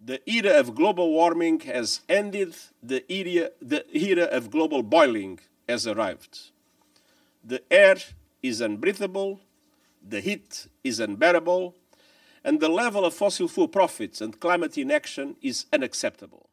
The era of global warming has ended. The era of global boiling has arrived. The air is unbreathable, the heat is unbearable, and the level of fossil fuel profits and climate inaction is unacceptable.